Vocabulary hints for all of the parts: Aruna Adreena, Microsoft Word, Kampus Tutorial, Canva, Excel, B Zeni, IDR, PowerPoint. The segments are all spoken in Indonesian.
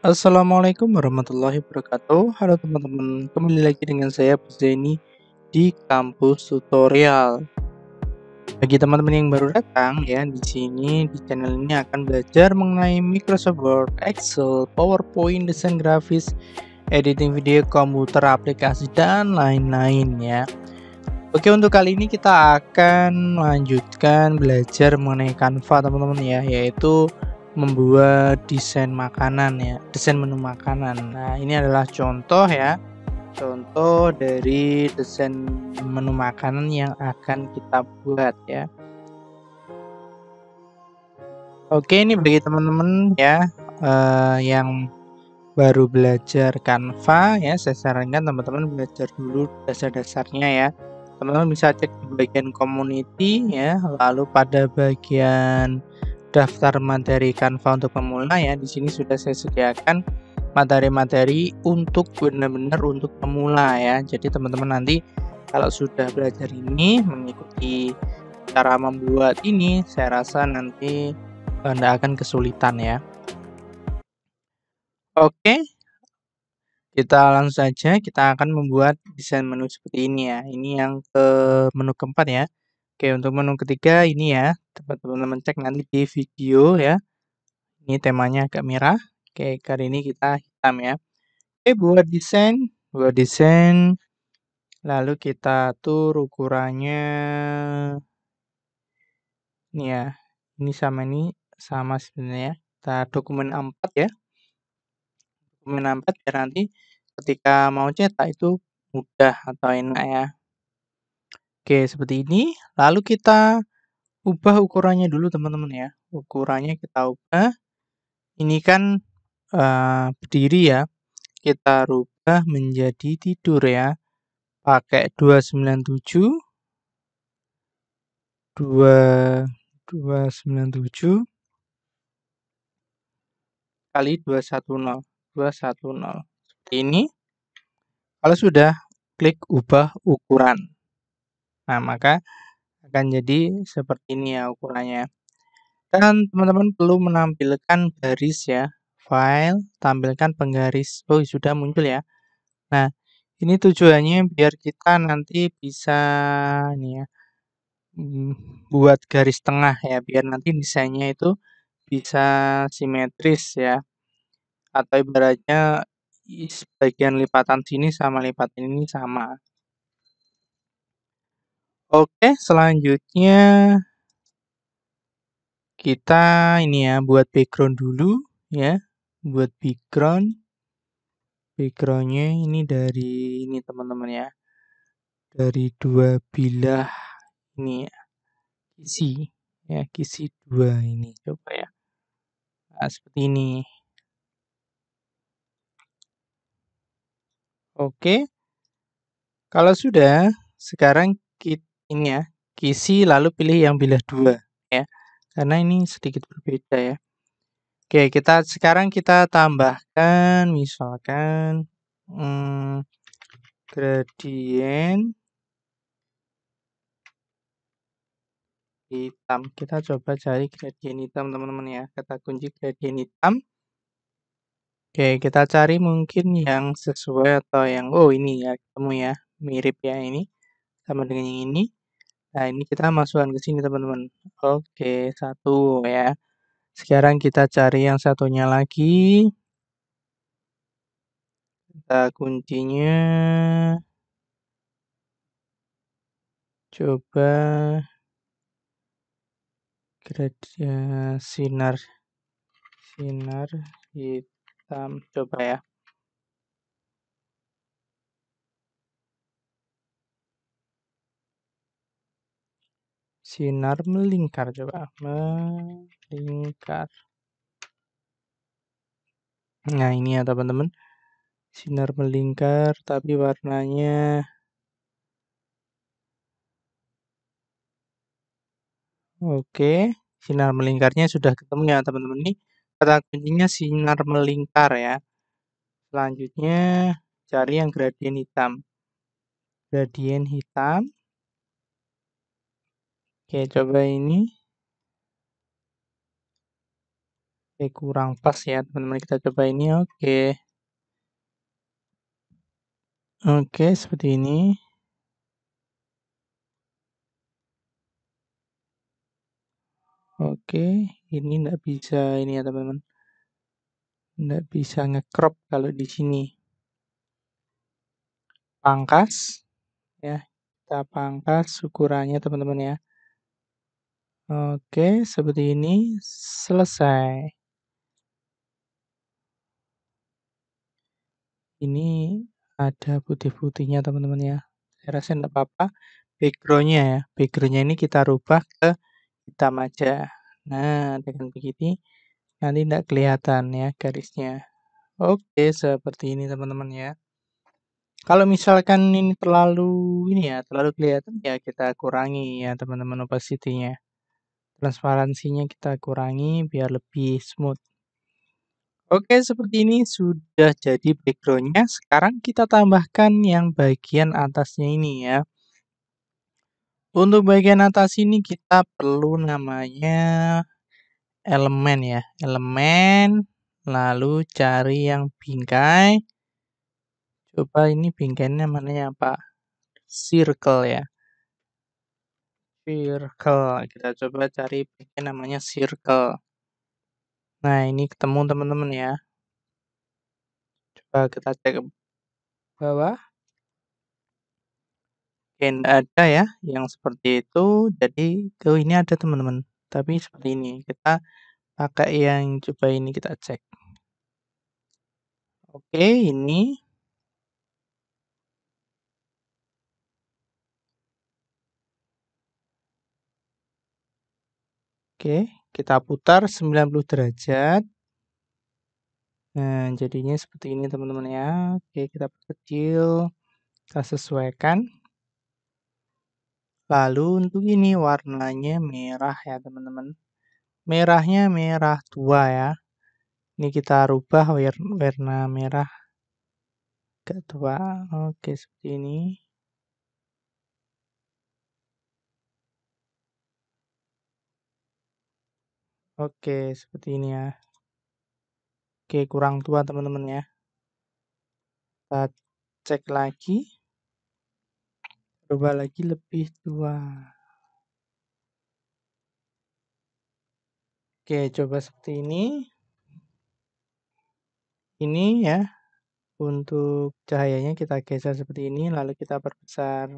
Assalamualaikum warahmatullahi wabarakatuh. Halo teman-teman, kembali lagi dengan saya B Zeni di Kampus Tutorial. Bagi teman-teman yang baru datang ya, di sini di channel ini akan belajar mengenai Microsoft Word, Excel, PowerPoint, desain grafis, editing video, komputer, aplikasi dan lain-lain ya. Oke, untuk kali ini kita akan melanjutkan belajar mengenai Canva teman-teman ya, yaitu membuat desain makanan ya, desain menu makanan. Nah, ini adalah contoh ya, contoh dari desain menu makanan yang akan kita buat ya. Oke, ini bagi teman-teman ya yang baru belajar Canva ya, saya sarankan teman-teman belajar dulu dasar-dasarnya ya. Teman-teman bisa cek di bagian community ya, lalu pada bagian daftar materi Canva untuk pemula ya. Di sini sudah saya sediakan materi-materi untuk benar-benar untuk pemula ya. Jadi teman-teman nanti kalau sudah belajar ini, mengikuti cara membuat ini, saya rasa nanti Anda akan kesulitan ya. Oke, kita langsung saja, kita akan membuat desain menu seperti ini ya. Ini yang ke menu keempat ya. Oke, untuk menu ketiga ini ya, teman-teman cek nanti di video ya. Ini temanya agak merah. Oke, kali ini kita hitam ya. Oke, buat desain. Lalu kita atur ukurannya. Ini ya, ini sama sebenarnya. Kita dokumen A4 ya. Dokumen A4 biar nanti ketika mau cetak itu mudah atau enak ya. Oke, seperti ini. Lalu kita ubah ukurannya dulu teman-teman ya. Ukurannya kita ubah. Ini kan berdiri ya. Kita rubah menjadi tidur ya. Pakai 297. 297 kali 210. 210. Seperti ini. Kalau sudah, klik ubah ukuran. Nah, maka akan jadi seperti ini ya ukurannya. Dan teman-teman perlu menampilkan garis ya. File, tampilkan penggaris. Oh, sudah muncul ya. Nah, ini tujuannya biar kita nanti bisa ini ya, buat garis tengah ya. Biar nanti desainnya itu bisa simetris ya. Atau ibaratnya bagian lipatan sini sama lipatan ini sama. Oke, selanjutnya kita ini ya buat background dulu ya, buat backgroundnya ini dari ini teman-teman ya, dari dua bilah ini ya, kisi dua ini coba ya. Nah, seperti ini. Oke, kalau sudah sekarang kita ini ya, kisi lalu pilih yang bilah dua ya, karena ini sedikit berbeda ya. Oke, sekarang kita tambahkan misalkan gradien hitam. Kita coba cari gradien hitam teman-teman ya, kata kunci gradien hitam. Oke, kita cari mungkin yang sesuai atau yang ini ya, ketemu ya, mirip ya, ini sama dengan yang ini. Nah, ini kita masukkan ke sini teman-teman. Oke, satu ya. Sekarang kita cari yang satunya lagi. Kita kuncinya. Coba sinar hitam coba ya. Sinar melingkar, coba melingkar. Nah, ini ya teman-teman, sinar melingkar tapi warnanya oke. Sinar melingkarnya sudah ketemu ya teman-teman, ini kata kuncinya sinar melingkar ya. Selanjutnya cari yang gradien hitam. Oke, coba ini. Oke, kurang pas ya teman-teman, kita coba ini. Oke, seperti ini. Oke, ini nggak bisa ini ya teman-teman, nggak bisa nge-crop kalau di sini. Pangkas ya, kita pangkas ukurannya teman-teman ya. Oke, seperti ini. Selesai. Ini ada putih-putihnya teman-teman ya. Saya rasa enggak apa-apa. Backgroundnya ya. Backgroundnya ini kita rubah ke hitam aja. Nah, dengan begini nanti enggak kelihatan ya garisnya. Oke, seperti ini teman-teman ya. Kalau misalkan ini terlalu ini ya, terlalu kelihatan ya, kita kurangi ya teman-teman opacity-nya. Transparansinya kita kurangi biar lebih smooth. Oke, seperti ini sudah jadi backgroundnya. Sekarang kita tambahkan yang bagian atasnya ini ya. Untuk bagian atas ini kita perlu namanya elemen ya. Elemen, lalu cari yang bingkai. Coba ini bingkainya namanya apa? Circle ya. Circle, kita coba cari bagian namanya circle. Nah, ini ketemu teman-teman ya. Coba kita cek ke bawah. Oke, enggak ada ya yang seperti itu. Jadi ke ini ada teman-teman, tapi seperti ini. Kita pakai yang coba ini, kita cek. Oke, ini oke, kita putar 90 derajat. Nah, jadinya seperti ini teman-teman ya. Oke, kita perkecil, kita sesuaikan. Lalu untuk ini warnanya merah ya teman-teman. Merahnya merah tua ya. Ini kita rubah warna merah agak tua. Oke, seperti ini. Oke, seperti ini ya. Oke, kurang tua teman-teman ya. Kita cek lagi. Coba lagi lebih tua. Oke, coba seperti ini. Ini ya. Untuk cahayanya kita geser seperti ini. Lalu kita perbesar.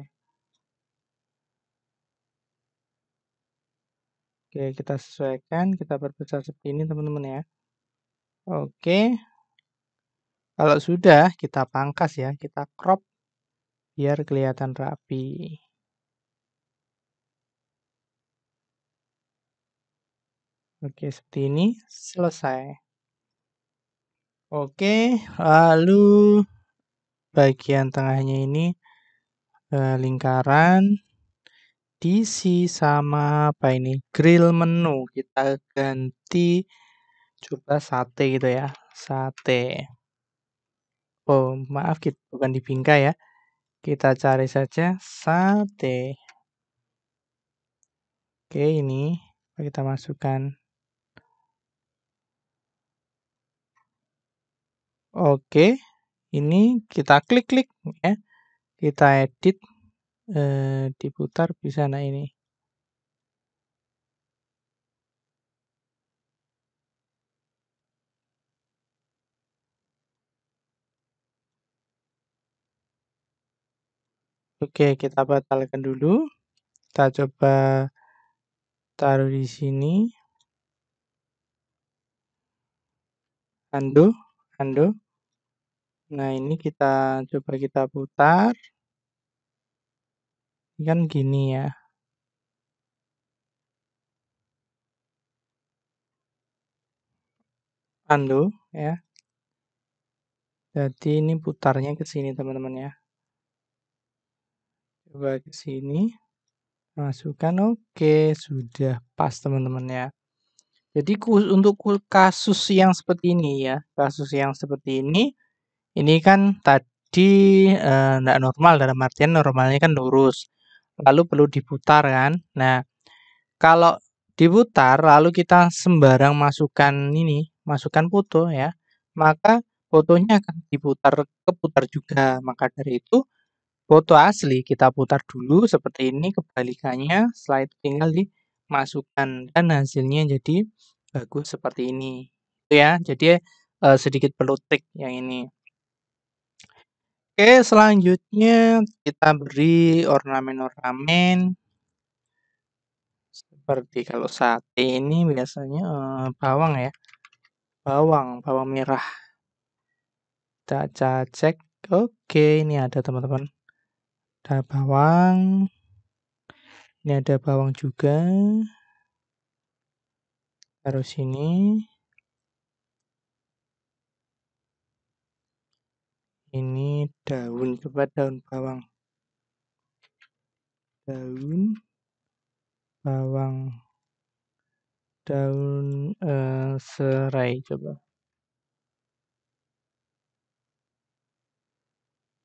Oke, kita sesuaikan, kita perbesar seperti ini teman-teman ya. Oke, kalau sudah kita pangkas ya, kita crop biar kelihatan rapi. Oke, seperti ini. Selesai. Oke, lalu bagian tengahnya ini lingkaran. Diisi sama apa ini, grill menu. Kita ganti coba sate gitu ya, sate. Oh maaf, kita bukan di bingkai ya, kita cari saja sate. Oke, ini kita masukkan. Oke, ini kita klik-klik ya, kita edit. Diputar bisa. Nah, ini oke, kita batalkan dulu. Kita coba taruh di sini. Undo. Nah, ini kita coba kita putar. Ini kan gini ya. Undo ya. Jadi ini putarnya ke sini teman-teman ya. Coba ke sini. Masukkan. Oke, sudah pas teman-teman ya. Jadi untuk kasus yang seperti ini ya. Kasus yang seperti ini. Ini kan tadi nggak normal, dalam artian normalnya kan lurus. Lalu perlu diputar kan. Nah, kalau diputar lalu kita sembarang masukkan ini, masukkan foto ya, maka fotonya akan keputar juga. Maka dari itu foto asli kita putar dulu seperti ini kebalikannya, setelah itu tinggal dimasukkan dan hasilnya jadi bagus seperti ini. Itu ya, jadi sedikit perlu trik yang ini. Oke, selanjutnya kita beri ornamen-ornamen seperti kalau sate ini biasanya bawang ya, bawang merah. Kita cek, oke ini ada teman-teman, ada bawang, ini ada bawang juga, taruh sini, ini daun, coba daun bawang, daun bawang, daun serai, coba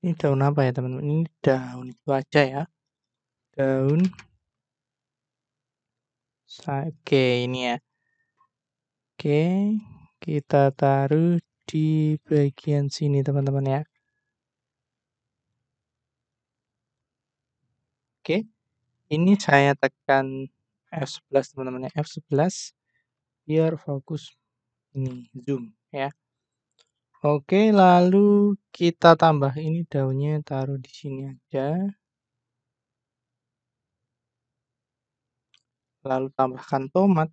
ini daun apa ya teman-teman, ini daun itu aja ya, daun oke ini ya. Oke, kita taruh di bagian sini teman-teman ya. Oke, ini saya tekan F11 teman-teman ya, F11 biar fokus ini zoom ya. Oke, lalu kita tambah ini daunnya, taruh di sini aja. Lalu tambahkan tomat.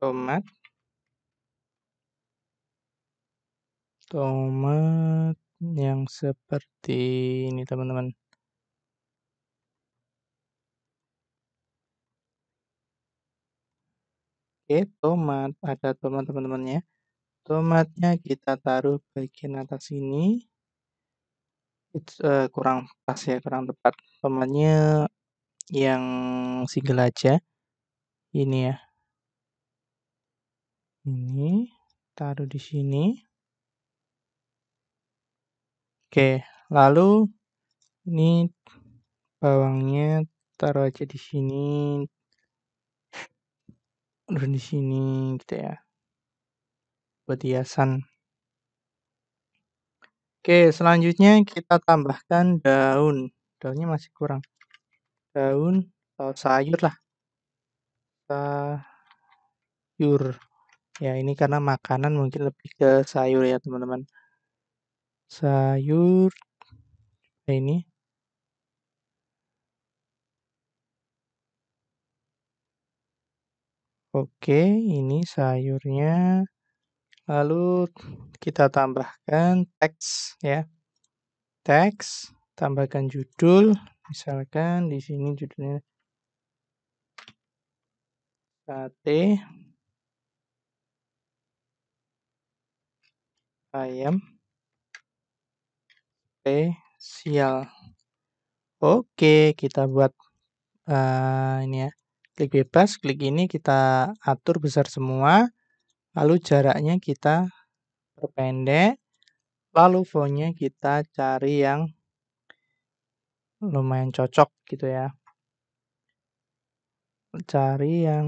Tomat yang seperti ini teman-teman. Oke, tomat, ada tomat teman-temannya. Tomatnya kita taruh bagian atas ini. Kurang pas ya, kurang tepat. Tomatnya yang single aja. Ini ya. Ini taruh di sini. Oke, lalu ini bawangnya taruh aja di sini. Di sini gitu ya. Buat hiasan. Oke, selanjutnya kita tambahkan daun. Daunnya masih kurang. Daun atau sayur lah. Sayur. Ya, ini karena makanan mungkin lebih ke sayur ya, teman-teman. Sayur ini. Oke, ini sayurnya. Lalu kita tambahkan teks ya. Teks, tambahkan judul, misalkan di sini judulnya sate ayam spesial. Oke, kita buat ini ya, klik bebas, klik ini kita atur besar semua, lalu jaraknya kita perpendek, lalu fontnya kita cari yang lumayan cocok gitu ya, cari yang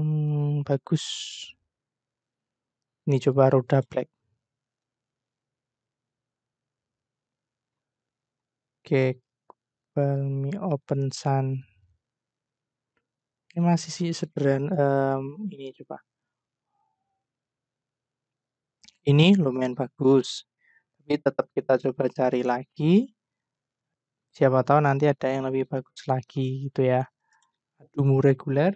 bagus. Ini coba roda black. Oke, balmi open sun. Ini masih sih sederhana. Ini coba. Ini lumayan bagus. Tapi tetap kita coba cari lagi. Siapa tahu nanti ada yang lebih bagus lagi gitu ya. Ungu reguler.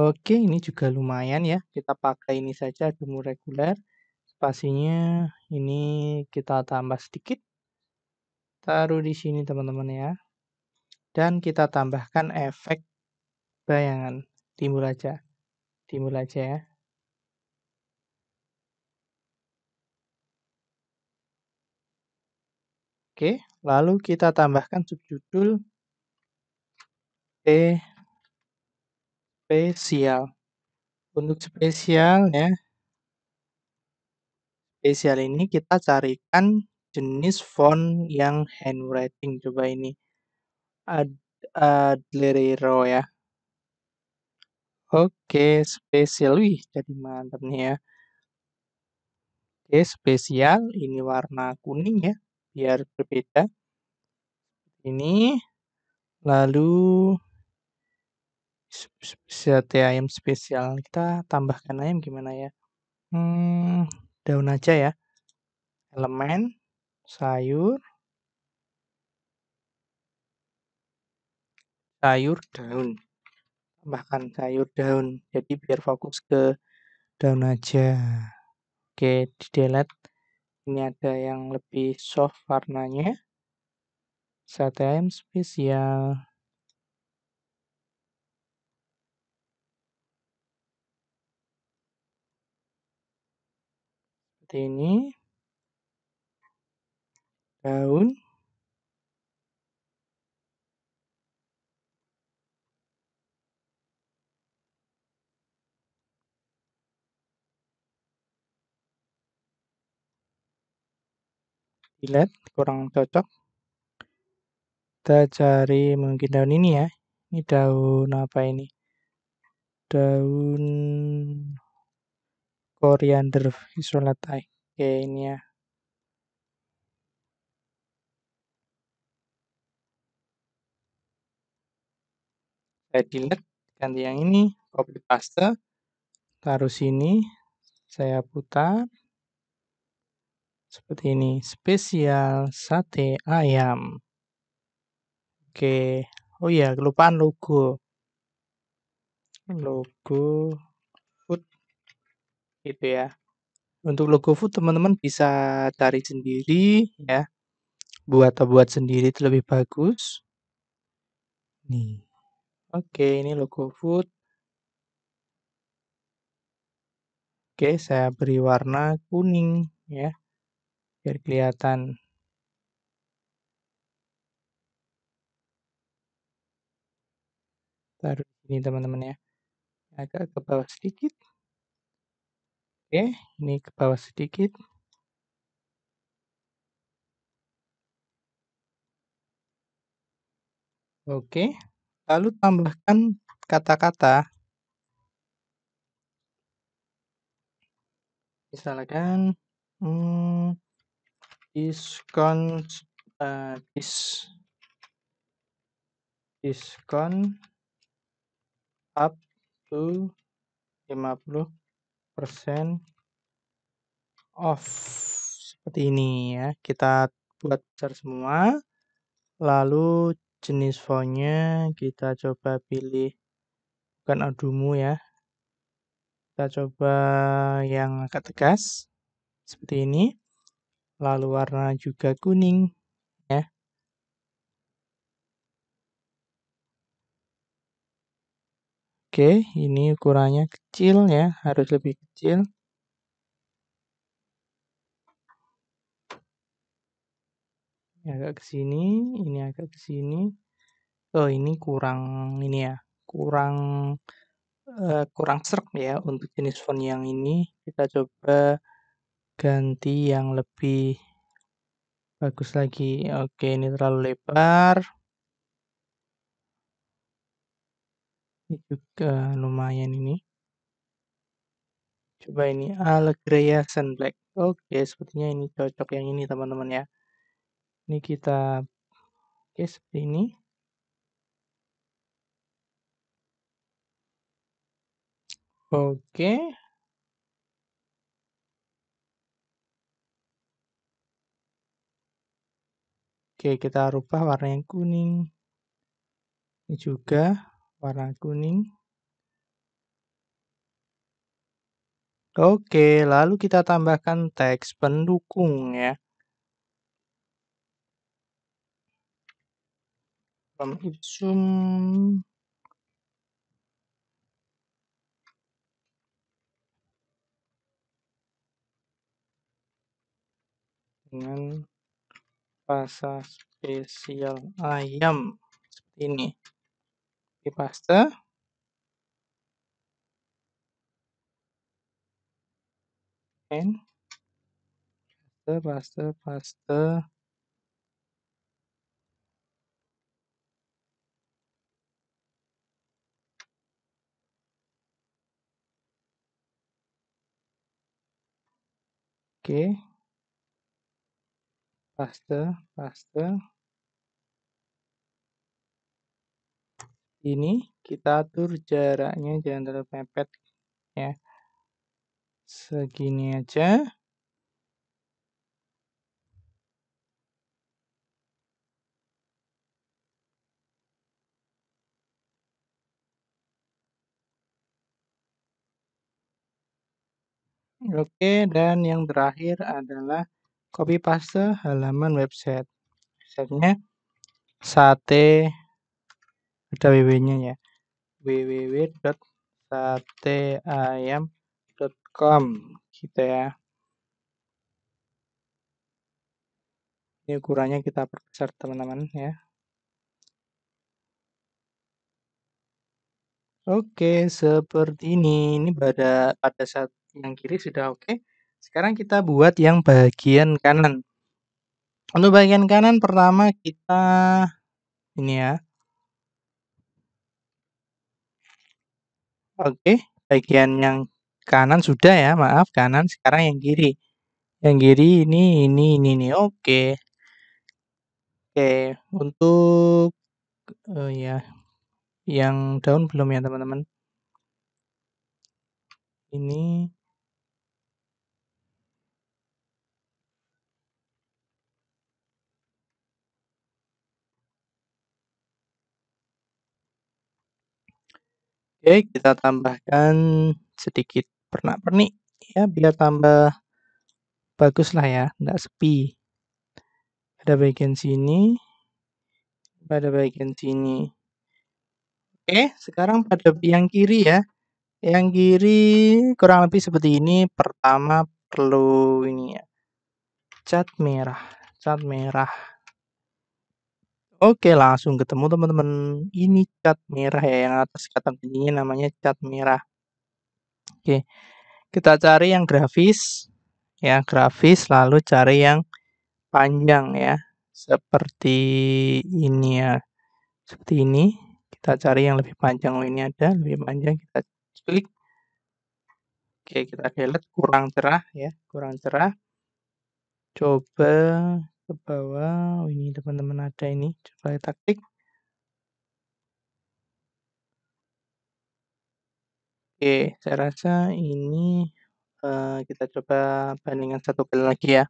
Oke, ini juga lumayan ya. Kita pakai ini saja, ungu reguler. Spasinya ini kita tambah sedikit. Taruh di sini teman-teman ya. Dan kita tambahkan efek bayangan. Timbul aja. Timbul aja ya. Oke. Lalu kita tambahkan subjudul. Spesial. Untuk spesial ya. Spesial ini kita carikan jenis font yang handwriting, coba ini Adlerero ya, Oke, spesial. Wih, jadi mantap nih ya. Oke, spesial. Ini warna kuning ya, biar berbeda. Ini. Lalu, ayam spesial. Kita tambahkan ayam gimana ya? Daun aja ya. Elemen, sayur. Sayur daun, tambahkan sayur daun, jadi biar fokus ke daun aja. Oke, di delete. Ini ada yang lebih soft warnanya, sate ayam spesial. Seperti ini, daun. Delete, kurang cocok. Kita cari mungkin daun ini ya. Ini daun apa ini? Daun koriander isolate. Oke, ini ya. Saya delete, ganti yang ini, copy paste, taruh sini, saya putar. Seperti ini, spesial sate ayam. Oke, oh iya, kelupaan logo. Logo food, gitu ya. Untuk logo food, teman-teman bisa cari sendiri ya. Buat sendiri itu lebih bagus. Nih, oke, ini logo food. Oke, saya beri warna kuning ya. Biar kelihatan. Taruh ini teman-teman ya. Agak ke bawah sedikit. Oke, ini ke bawah sedikit. Oke, lalu tambahkan kata-kata. Misalkan, diskon, diskon up to 50% off. Seperti ini ya. Kita buat besar semua. Lalu jenis fontnya kita coba pilih. Bukan Adumu ya. Kita coba yang agak tegas. Seperti ini. Lalu warna juga kuning ya. Oke, ini ukurannya kecil ya, harus lebih kecil. Ini agak ke sini, ini agak ke sini. Oh, ini kurang ini ya, kurang serk ya untuk jenis font yang ini. Kita coba ganti yang lebih bagus lagi. Oke, ini terlalu lebar. Ini juga lumayan ini. Coba ini Allegria Sun Black. Oke, sepertinya ini cocok yang ini teman-teman ya. Ini kita oke seperti ini. Oke. Oke, kita rubah warna yang kuning. Ini juga warna kuning. Oke, lalu kita tambahkan teks pendukung ya. From Ipsum. Dengan rasa spesial ayam seperti ini. Di paste. Paste. Oke. Paste. Ini kita atur jaraknya, jangan terlalu mepet ya. Segini aja. Oke, dan yang terakhir adalah copy paste halaman website. Websitenya sate, ada www-nya ya, www.sateayam.com gitu ya. Ini ukurannya kita perbesar teman-teman ya. Oke, seperti ini. Ini pada saat yang kiri sudah oke. Sekarang kita buat yang bagian kanan. Untuk bagian kanan pertama kita ini ya. Oke, bagian yang kanan sudah ya. Maaf, kanan. Sekarang yang kiri. Yang kiri ini. Oke. Oke, untuk ya, yang daun belum ya, teman-teman. Ini oke, kita tambahkan sedikit pernak-pernik ya, biar tambah bagus lah ya, enggak sepi. Ada bagian sini, pada bagian sini. Oke, sekarang pada yang kiri ya. Yang kiri kurang lebih seperti ini. Pertama perlu ini ya, cat merah. Oke, langsung ketemu teman-teman. Ini cat merah ya, yang atas kata kuncinya namanya cat merah. Oke, kita cari yang grafis. Ya, grafis, lalu cari yang panjang ya. Seperti ini ya. Seperti ini. Kita cari yang lebih panjang. Oh, ini ada, lebih panjang. Kita klik. Oke, kita delete, kurang cerah ya. Kurang cerah. Coba ke bawah, oh, ini teman-teman ada ini, coba kita klik. Oke, saya rasa ini kita coba bandingkan satu kali lagi ya.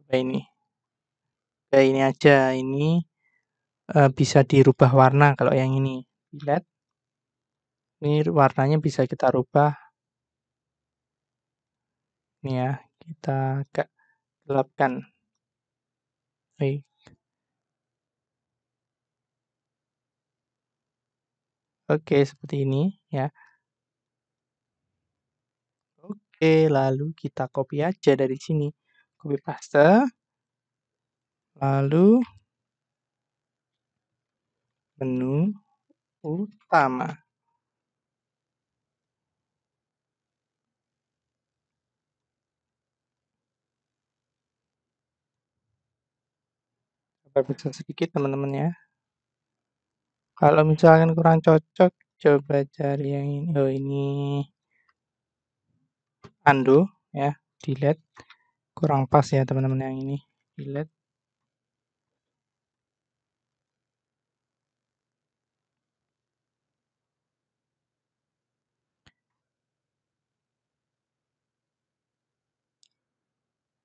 Coba ini. Oke, ini aja, ini bisa dirubah warna kalau yang ini. Lihat. Ini warnanya bisa kita rubah. Ini ya, kita agak gelapkan. Oke, seperti ini ya. Oke, lalu kita copy aja dari sini. Copy paste. Lalu menu utama. Bisa sedikit teman-teman ya. Kalau misalkan kurang cocok, coba cari yang ini. Oh, ini undo ya, delete. Kurang pas ya teman-teman yang ini. Delete.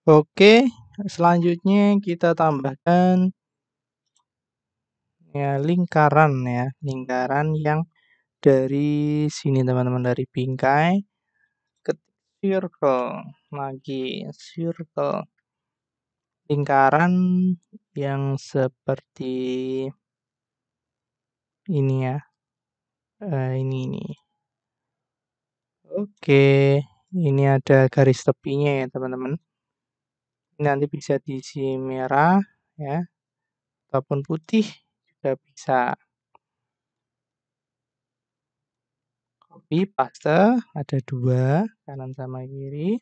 Oke, selanjutnya kita tambahkan ya, lingkaran ya, lingkaran yang dari sini teman-teman, dari bingkai ke circle lagi, circle, lingkaran yang seperti ini ya, ini. Oke, ini ada garis tepinya ya teman-teman. Ini nanti bisa diisi merah ya, ataupun putih. Kita bisa copy paste, ada dua, kanan sama kiri.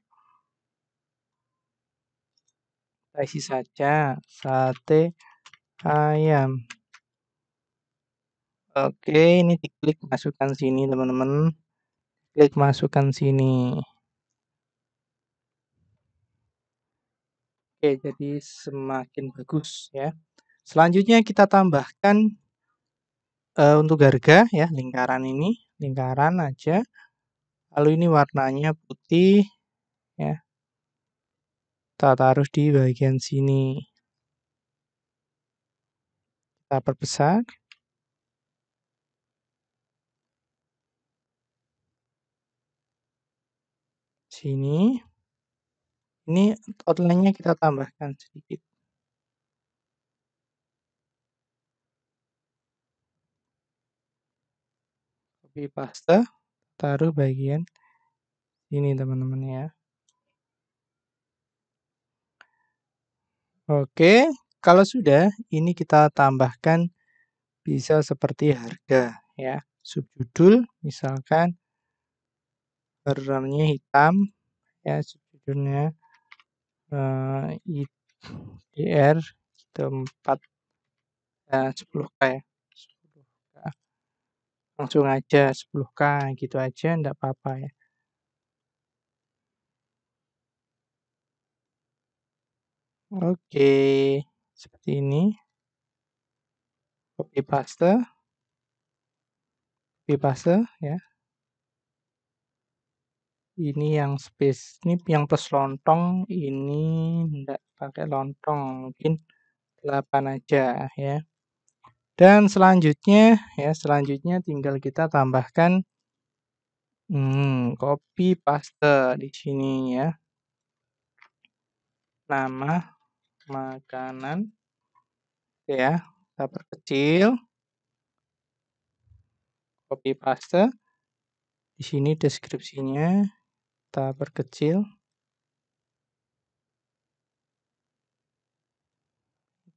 Kita isi saja sate ayam. Oke, ini diklik masukkan sini teman-teman. Klik masukkan sini. Oke, jadi semakin bagus ya. Selanjutnya kita tambahkan untuk harga ya, lingkaran ini, lingkaran aja. Lalu ini warnanya putih ya. Kita taruh di bagian sini. Kita perbesar. Sini. Ini outline-nya kita tambahkan sedikit. Copy paste, taruh bagian ini teman-teman ya. Oke, kalau sudah ini kita tambahkan bisa seperti harga ya. Subjudul misalkan warnanya hitam ya, subjudulnya IDR kita 10K ya, 10K langsung aja 10K gitu aja, enggak apa-apa ya. Oke, seperti ini. Copy paste ya. Ini yang space, ini yang plus lontong, ini enggak pakai lontong, mungkin 8 aja ya. Dan selanjutnya tinggal kita tambahkan copy paste di sini ya. Nama makanan ya, kita perkecil. Copy paste di sini, deskripsinya kita perkecil,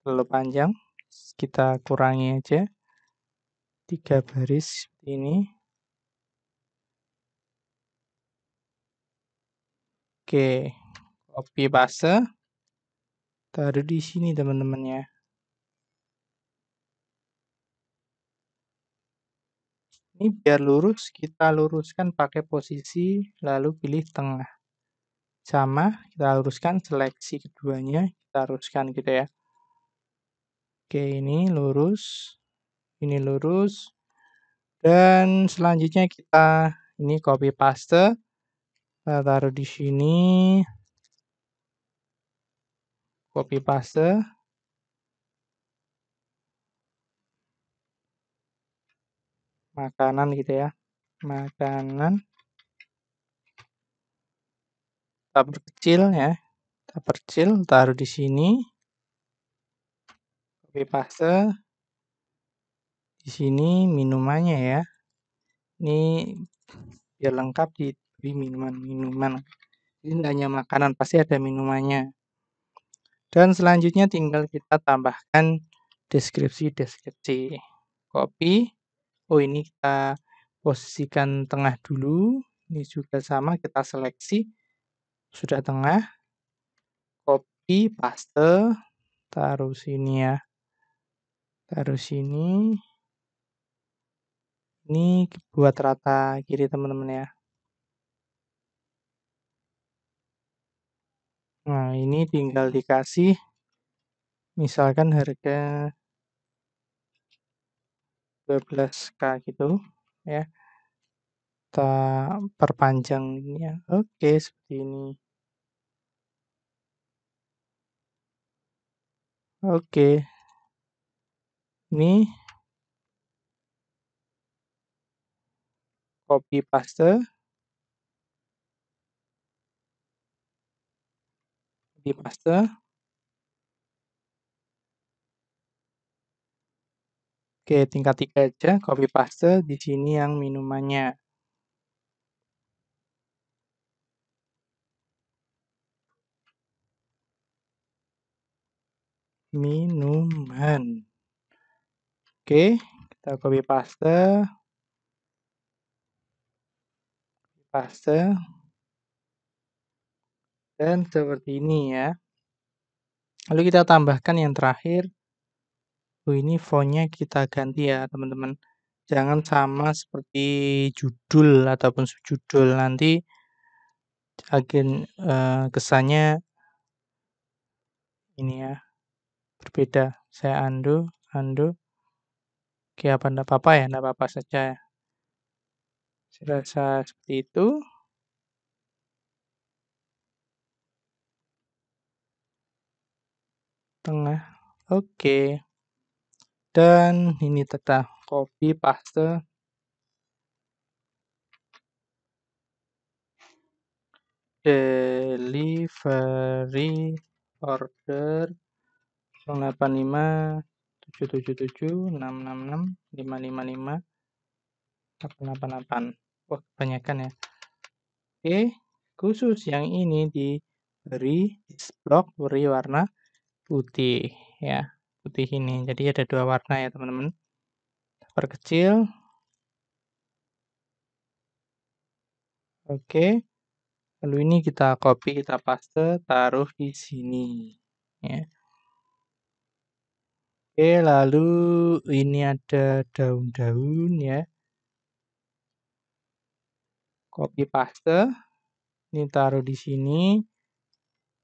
terlalu panjang, kita kurangi aja 3 baris ini. Oke, copy paste, taruh di sini teman-teman ya. Ini biar lurus, kita luruskan pakai posisi lalu pilih tengah. Sama, kita luruskan, seleksi keduanya, kita luruskan gitu ya. Oke, ini lurus, dan selanjutnya kita ini copy paste, kita taruh di sini, copy paste. Makanan gitu ya, makanan kita perkecil, taruh di sini, copy paste di sini. Minumannya ya, ini biar lengkap di minuman-minuman, ini tidak hanya makanan, pasti ada minumannya. Dan selanjutnya tinggal kita tambahkan deskripsi. Copy. Oh, ini kita posisikan tengah dulu. Ini juga sama, kita seleksi. Sudah tengah. Copy, paste. Taruh sini ya. Taruh sini. Ini buat rata kiri teman-teman ya. Nah, ini tinggal dikasih. Misalkan harga 12K gitu ya, kita perpanjang ini ya. Oke, seperti ini. Oke, ini copy paste, Oke, tingkat 3 aja, copy paste di sini yang minumannya. Minuman. Oke, kita copy paste. Dan seperti ini ya. Lalu kita tambahkan yang terakhir. Ini fontnya kita ganti ya teman-teman, jangan sama seperti judul ataupun subjudul, nanti kesannya ini ya, berbeda. Saya undo. Oke, enggak apa-apa ya, enggak apa-apa saja ya. Saya seperti itu. Tengah, oke. Dan ini tetap copy paste. Delivery order 085 777 666 555 888. Wah, kebanyakan ya. Oke, khusus yang ini diberi blok beri warna putih ya, putih ini. Jadi ada dua warna ya teman-teman. Perkecil. Oke. Lalu ini kita copy, kita paste, taruh di sini. Ya. Oke, lalu ini ada daun-daun ya. Copy paste, ini taruh di sini.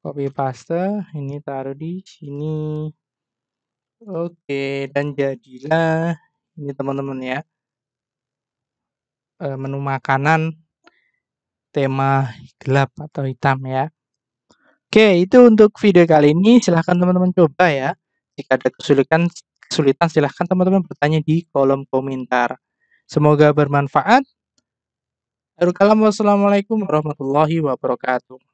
Copy paste, ini taruh di sini. Oke, dan jadilah ini teman-teman ya. Menu makanan tema gelap atau hitam ya. Oke, itu untuk video kali ini. Silahkan teman-teman coba ya. Jika ada kesulitan silahkan teman-teman bertanya di kolom komentar. Semoga bermanfaat. Assalamualaikum warahmatullahi wabarakatuh.